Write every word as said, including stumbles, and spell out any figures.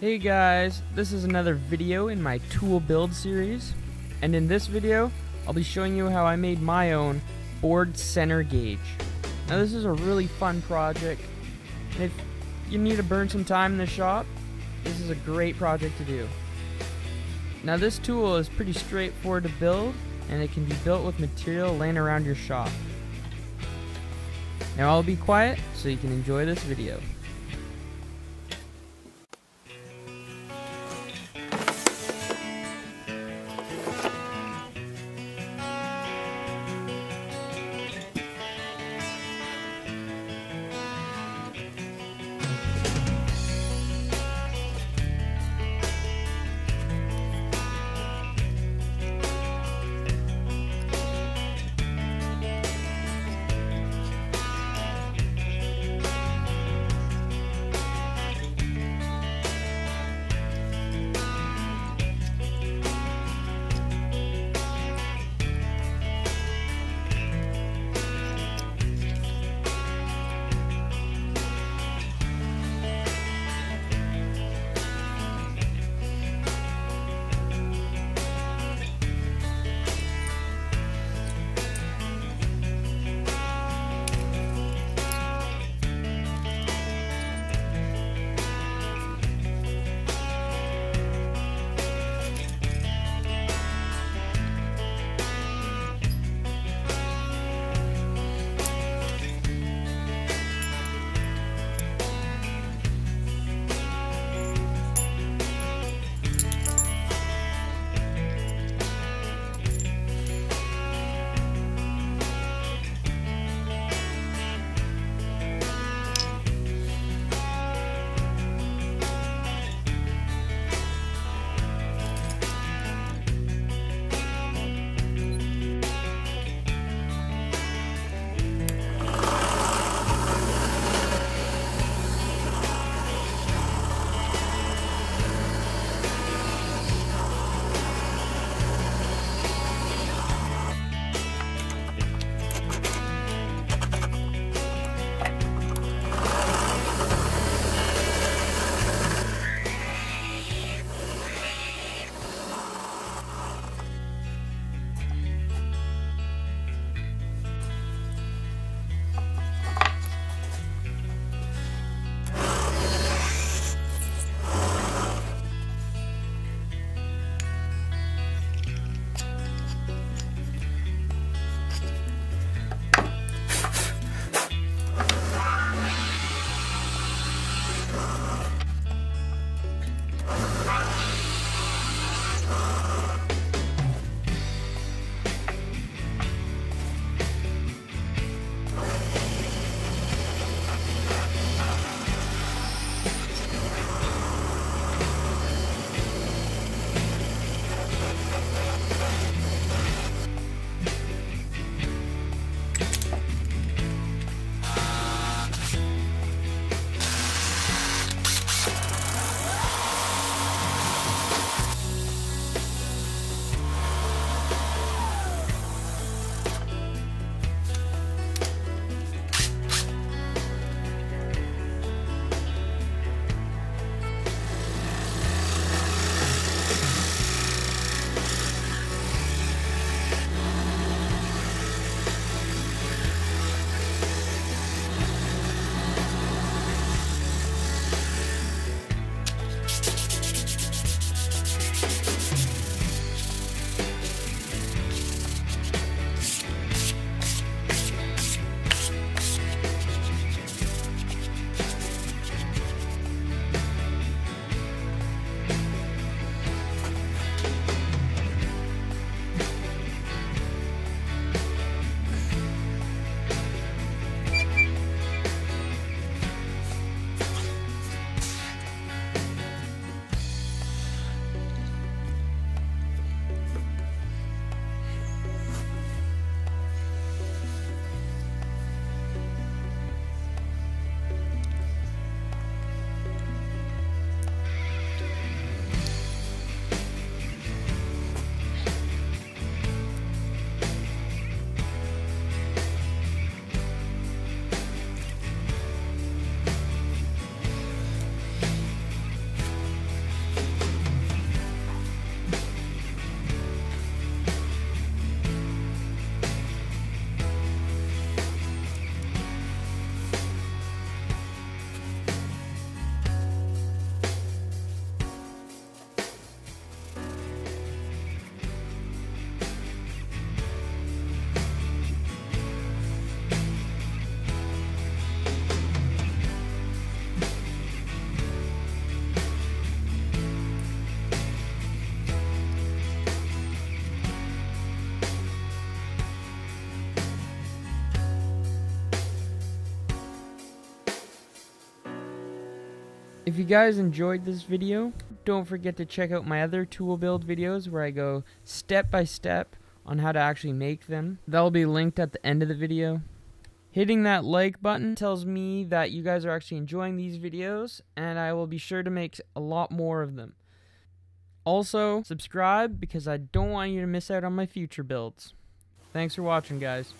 Hey guys, this is another video in my tool build series, and in this video I'll be showing you how I made my own board center gauge. Now this is a really fun project, and if you need to burn some time in the shop, this is a great project to do. Now this tool is pretty straightforward to build, and it can be built with material laying around your shop. Now I'll be quiet so you can enjoy this video. If you guys enjoyed this video, don't forget to check out my other tool build videos where I go step by step on how to actually make them. That'll be linked at the end of the video. Hitting that like button tells me that you guys are actually enjoying these videos, and I will be sure to make a lot more of them. Also, subscribe because I don't want you to miss out on my future builds. Thanks for watching, guys.